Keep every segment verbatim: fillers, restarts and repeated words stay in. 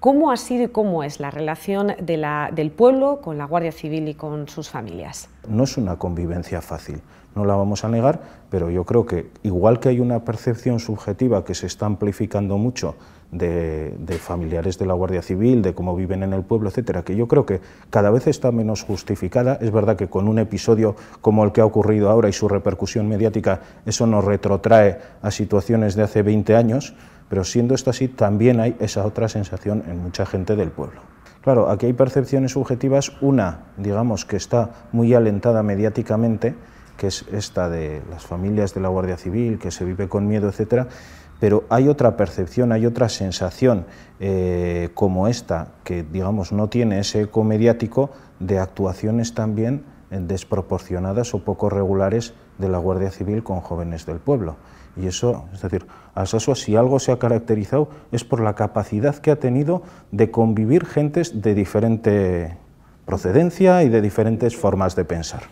¿Cómo ha sido y cómo es la relación de la, del pueblo con la Guardia Civil y con sus familias? No es una convivencia fácil, no la vamos a negar, pero yo creo que igual que hay una percepción subjetiva que se está amplificando mucho de, de familiares de la Guardia Civil, de cómo viven en el pueblo, etcétera, que yo creo que cada vez está menos justificada. Es verdad que con un episodio como el que ha ocurrido ahora y su repercusión mediática, eso nos retrotrae a situaciones de hace veinte años, pero siendo esto así, también hay esa otra sensación en mucha gente del pueblo. Claro, aquí hay percepciones subjetivas, una, digamos, que está muy alentada mediáticamente, que es esta de las familias de la Guardia Civil, que se vive con miedo, etcétera, pero hay otra percepción, hay otra sensación eh, como esta, que, digamos, no tiene ese eco mediático, de actuaciones también desproporcionadas o poco regulares de la Guardia Civil con jóvenes del pueblo. Y eso, es decir, Altsasu, si algo se ha caracterizado, es por la capacidad que ha tenido de convivir gentes de diferente procedencia y de diferentes formas de pensar.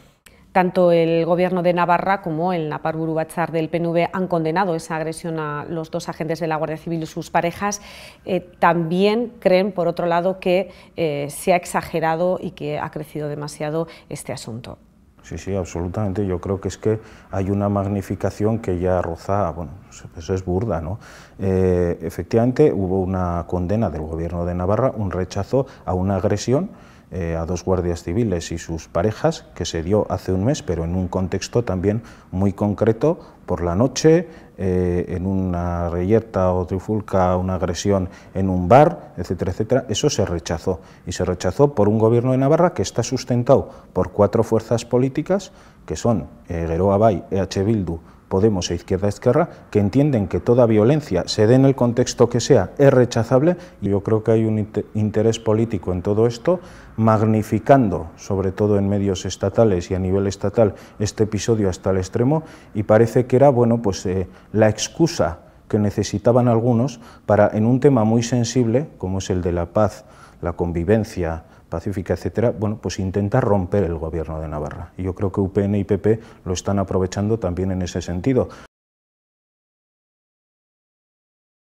Tanto el Gobierno de Navarra como el Napar Burubachar del P N V han condenado esa agresión a los dos agentes de la Guardia Civil y sus parejas. Eh, también creen, por otro lado, que eh, se ha exagerado y que ha crecido demasiado este asunto. Sí, sí, absolutamente. Yo creo que es que hay una magnificación que ya roza, bueno, eso es burda, ¿no? Eh, efectivamente, hubo una condena del Gobierno de Navarra, un rechazo a una agresión eh, a dos guardias civiles y sus parejas, que se dio hace un mes, pero en un contexto también muy concreto, por la noche, eh, en una reyerta o trifulca, una agresión en un bar, etcétera, etcétera. Eso se rechazó, y se rechazó por un Gobierno de Navarra que está sustentado por cuatro fuerzas políticas, que son eh, Geroa Bai, E H Bildu, Podemos e Izquierda Esquerra, que entienden que toda violencia, se dé en el contexto que sea, es rechazable. Yo creo que hay un interés político en todo esto, magnificando, sobre todo en medios estatales y a nivel estatal, este episodio hasta el extremo, y parece que era, bueno, pues eh, la excusa que necesitaban algunos para, en un tema muy sensible, como es el de la paz, la convivencia pacífica, etcétera, bueno, pues intenta romper el Gobierno de Navarra. Y yo creo que U P N y P P lo están aprovechando también en ese sentido.